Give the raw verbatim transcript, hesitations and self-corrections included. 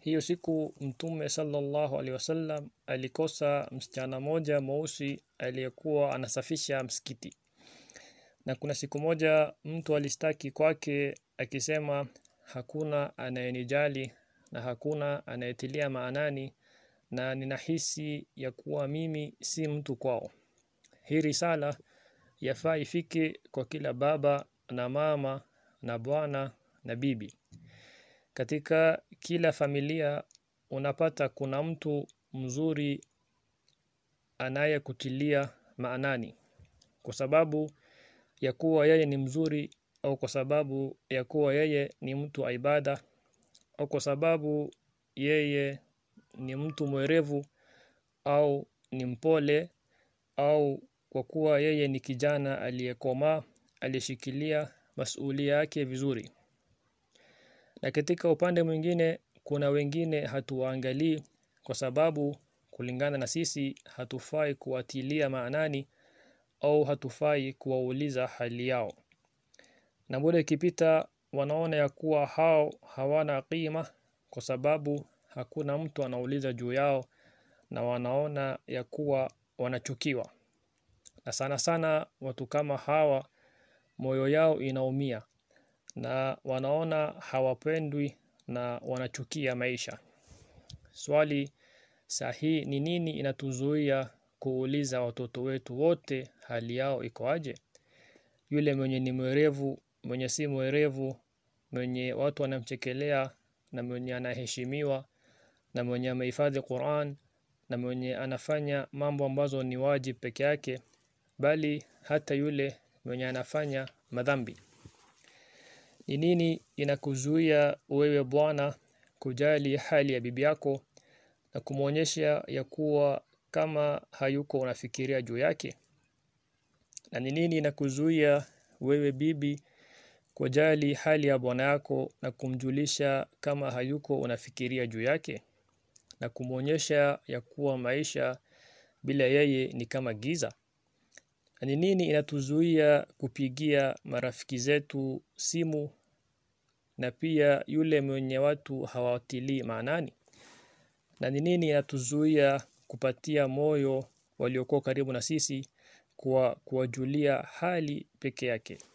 Hiyo siku Mtume sallallahu alaihi wasallam alikosa msichana moja mweusi aliyekuwa anasafisha msikiti. Na kuna siku moja mtu alistaki kwake akisema, hakuna anayenijali na hakuna anayetilia maanani, na ninahisi ya kuwa mimi si mtu kwao. Hii risala yafaa ifike kwa kila baba na mama na bwana na bibi. Katika kila familia unapata kuna mtu mzuri anayekutilia maanani, kwa sababu ya kuwa yeye ni mzuri, au kwa sababu ya kuwa yeye ni mtu wa ibada, au kwa sababu yeye ni mtu mwerevu, au ni mpole, au kwa kuwa yeye ni kijana aliyekomaa alishikilia masuulia yake vizuri. Na katika upande mwingine kuna wengine hatuwaangalii, kwa sababu kulingana na sisi hatufai kuatilia maanani au hatufai kuwauliza hali yao. Na muda ikipita wanaona ya kuwa hao hawana qima, kwa sababu hakuna mtu anauliza juu yao, na wanaona ya kuwa wanachukiwa. Na sana sana watu kama hawa moyo yao inaumia, na wanaona hawapendwi na wanachukia maisha. Swali sahihi ni nini inatuzuia kuuliza watoto wetu wote hali yao iko aje? Yule mwenye ni mwerevu, mwenye si mwerevu, mwenye watu wanamchekelea na mwenye anaheshimiwa, na mwenye amehifadhi Qur'an, na mwenye anafanya mambo ambazo ni wajibu peke yake, bali hata yule mwenye anafanya madhambi. Ni nini inakuzuia wewe bwana kujali hali ya bibi yako na kumuonyesha ya kuwa kama hayuko unafikiria juu yake? Na ni nini inakuzuia wewe bibi kujali hali ya bwana yako na kumjulisha kama hayuko unafikiria juu yake, na kumuonyesha ya kuwa maisha bila yeye ni kama giza? Na ni nini inatuzuia kupigia marafiki zetu simu, na pia yule mwenye watu hawatilii maanani? Na ni nini inatuzuia kupatia moyo waliokuwa karibu na sisi kwa kuwajulia hali peke yake?